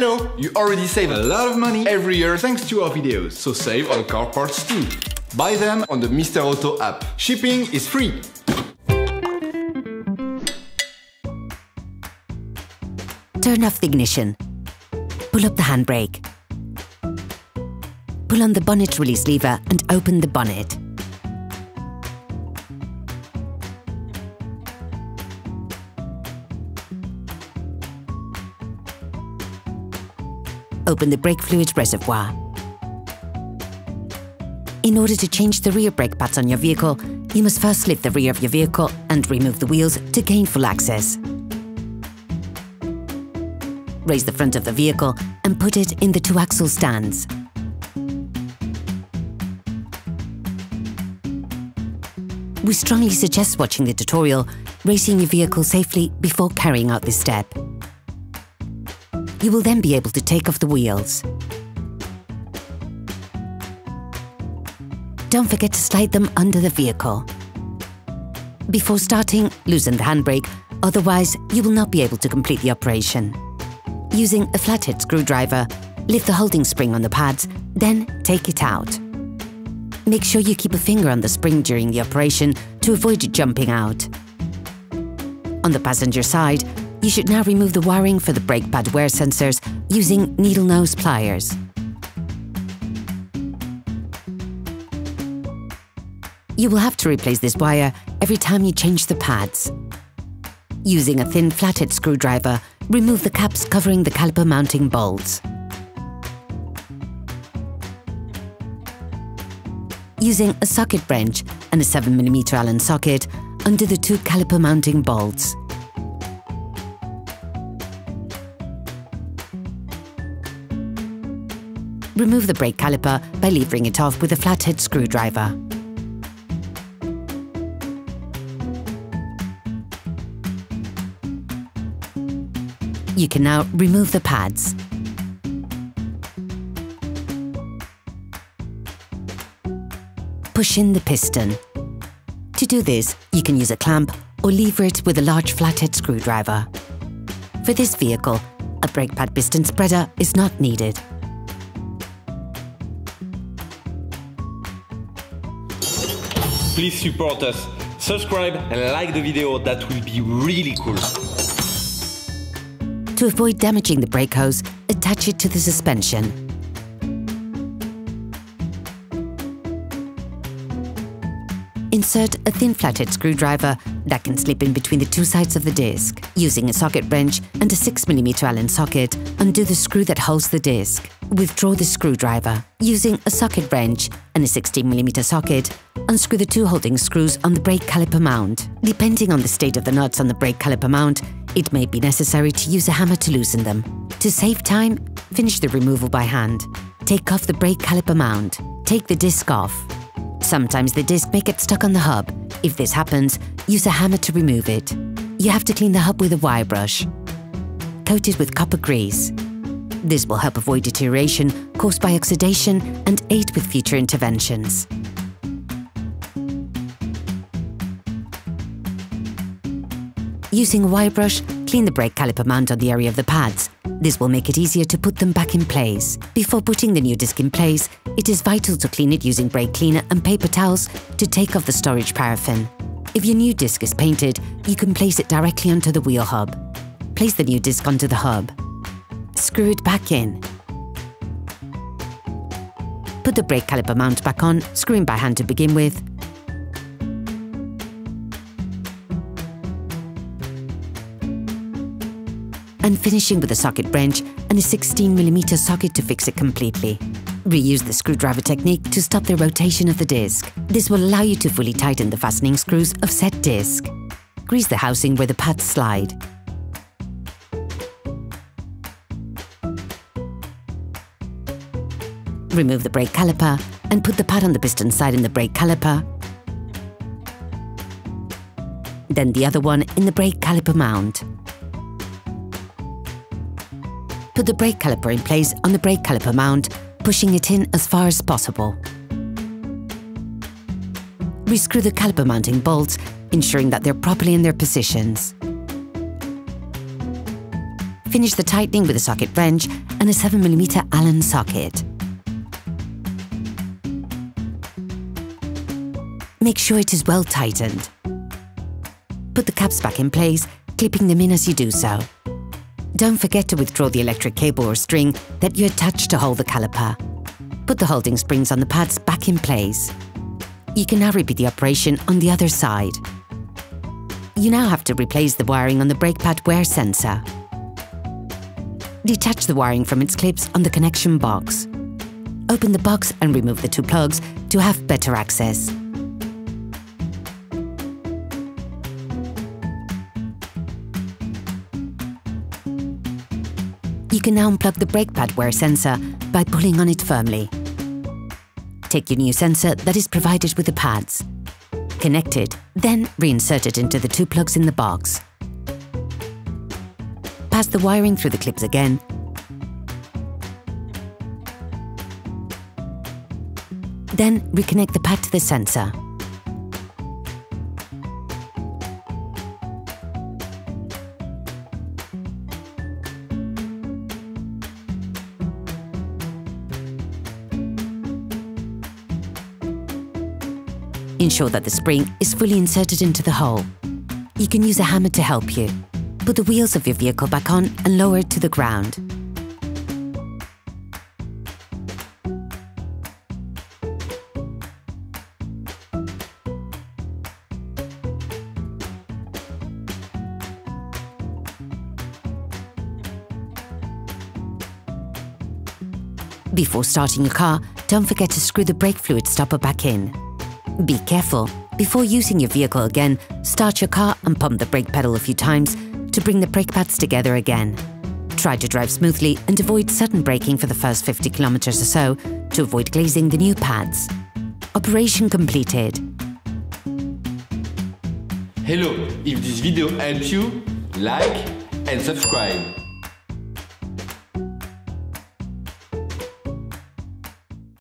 know you already save a lot of money every year thanks to our videos, so save on car parts too. Buy them on the Mr. Auto app. Shipping is free. Turn off the ignition. Pull up the handbrake. Pull on the bonnet release lever and open the bonnet. Open the brake fluid reservoir. In order to change the rear brake pads on your vehicle, you must first lift the rear of your vehicle and remove the wheels to gain full access. Raise the front of the vehicle and put it in the two-axle stands. We strongly suggest watching the tutorial, racing your vehicle safely before carrying out this step. You will then be able to take off the wheels. Don't forget to slide them under the vehicle. Before starting, loosen the handbrake, otherwise you will not be able to complete the operation. Using a flathead screwdriver, lift the holding spring on the pads, then take it out. Make sure you keep a finger on the spring during the operation to avoid it jumping out. On the passenger side, you should now remove the wiring for the brake pad wear sensors using needle nose pliers. You will have to replace this wire every time you change the pads. Using a thin flathead screwdriver, remove the caps covering the caliper mounting bolts. Using a socket wrench and a 7mm Allen socket, undo the two caliper mounting bolts. Remove the brake caliper by levering it off with a flathead screwdriver. You can now remove the pads. Push in the piston. To do this, you can use a clamp or lever it with a large flathead screwdriver. For this vehicle, a brake pad piston spreader is not needed. Please support us, subscribe and like the video, that will be really cool. To avoid damaging the brake hose, attach it to the suspension. Insert a thin flathead screwdriver that can slip in between the two sides of the disc. Using a socket wrench and a 6mm Allen socket, undo the screw that holds the disc. Withdraw the screwdriver. Using a socket wrench and a 16mm socket, unscrew the two holding screws on the brake caliper mount. Depending on the state of the nuts on the brake caliper mount, it may be necessary to use a hammer to loosen them. To save time, finish the removal by hand. Take off the brake caliper mount. Take the disc off. Sometimes the disc may get stuck on the hub. If this happens, use a hammer to remove it. You have to clean the hub with a wire brush. Coat it with copper grease. This will help avoid deterioration caused by oxidation and aid with future interventions. Using a wire brush, clean the brake caliper mount on the area of the pads. This will make it easier to put them back in place. Before putting the new disc in place, it is vital to clean it using brake cleaner and paper towels to take off the storage paraffin. If your new disc is painted, you can place it directly onto the wheel hub. Place the new disc onto the hub. Screw it back in. Put the brake caliper mount back on, screwing by hand to begin with. And finishing with a socket wrench and a 16mm socket to fix it completely. Reuse the screwdriver technique to stop the rotation of the disc. This will allow you to fully tighten the fastening screws of said disc. Grease the housing where the pads slide. Remove the brake caliper and put the pad on the piston side in the brake caliper, then the other one in the brake caliper mount. Put the brake caliper in place on the brake caliper mount, pushing it in as far as possible. Rescrew the caliper mounting bolts, ensuring that they're properly in their positions. finish the tightening with a socket wrench and a 7mm Allen socket. Make sure it is well tightened. Put the caps back in place, clipping them in as you do so. Don't forget to withdraw the electric cable or string that you attached to hold the caliper. Put the holding springs on the pads back in place. You can now repeat the operation on the other side. You now have to replace the wiring on the brake pad wear sensor. Detach the wiring from its clips on the connection box. Open the box and remove the two plugs to have better access. You can now unplug the brake pad wear sensor by pulling on it firmly. Take your new sensor that is provided with the pads. Connect it, then reinsert it into the two plugs in the box. Pass the wiring through the clips again. Then reconnect the pad to the sensor. Ensure that the spring is fully inserted into the hole. You can use a hammer to help you. Put the wheels of your vehicle back on and lower it to the ground. Before starting your car, don't forget to screw the brake fluid stopper back in. Be careful. Before using your vehicle again, start your car and pump the brake pedal a few times to bring the brake pads together again. Try to drive smoothly and avoid sudden braking for the first 50 kilometers or so to avoid glazing the new pads. Operation completed. Hello, if this video helped you, like and subscribe.